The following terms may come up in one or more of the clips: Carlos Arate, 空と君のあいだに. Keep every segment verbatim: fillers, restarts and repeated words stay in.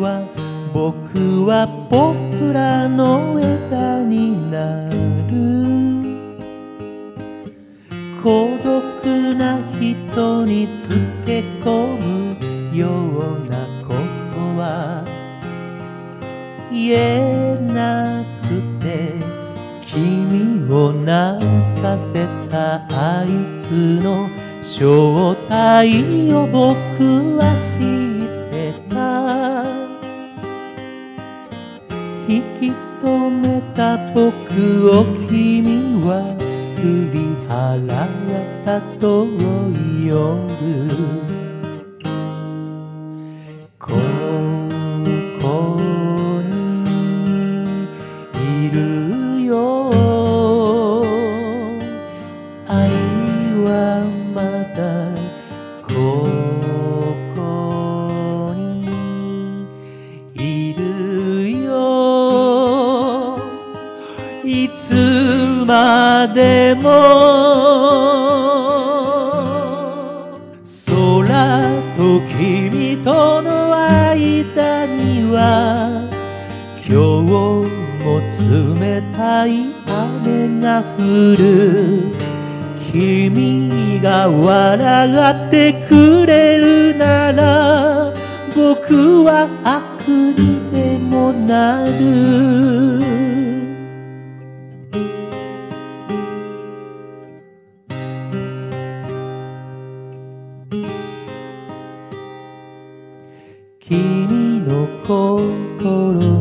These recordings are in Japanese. は僕はポプラの枝になる」「孤独な人につけ込むようなことは言えなくて」「君を泣かせたあいつの正体を僕は知ってた」「引き止めた僕を君は振り払った遠い夜」「ここにいるよ」「愛はまだここにいるよ」「いつまでも」「空と君との間には今日も冷たい雨が降る」「君が笑ってくれるなら僕は悪にでもなる」君の心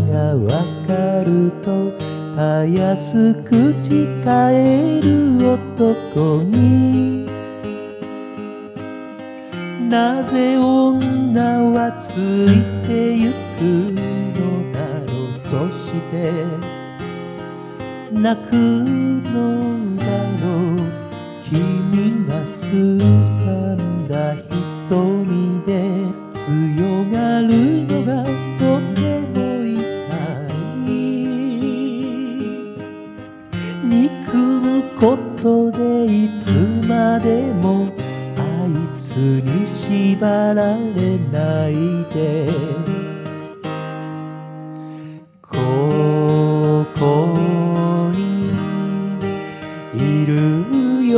がわかるとたやすく誓える男になぜ女はついてゆくのだろうそして泣くのだろう君がすさんだ瞳で強がるのがとても痛い憎むことでいつまでもあいつに縛られないでここにいるよ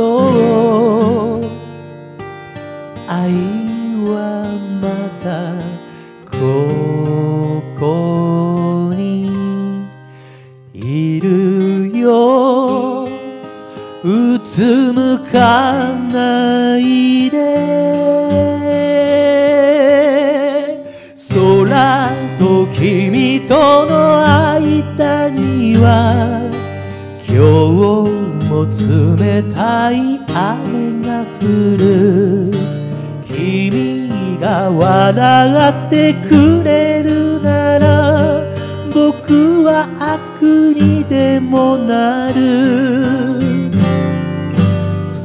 愛はまだここにいるようつむかないで空と君との間には今日も冷たい雨が降る君が笑ってくれるなら僕は悪にでもなる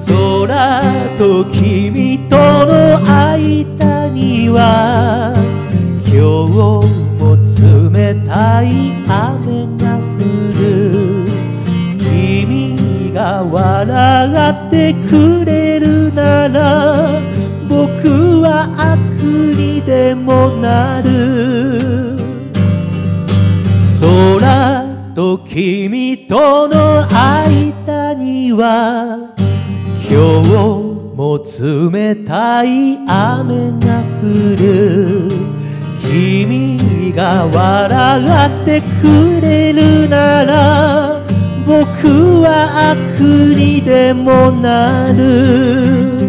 空と君との間には今日も冷たい雨が降る君が笑ってくれるなら僕は悪にでもなる空と君との間には今日も冷たい雨が降る君が笑ってくれるなら僕は悪にでもなる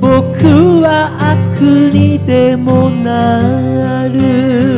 僕は悪にでもなる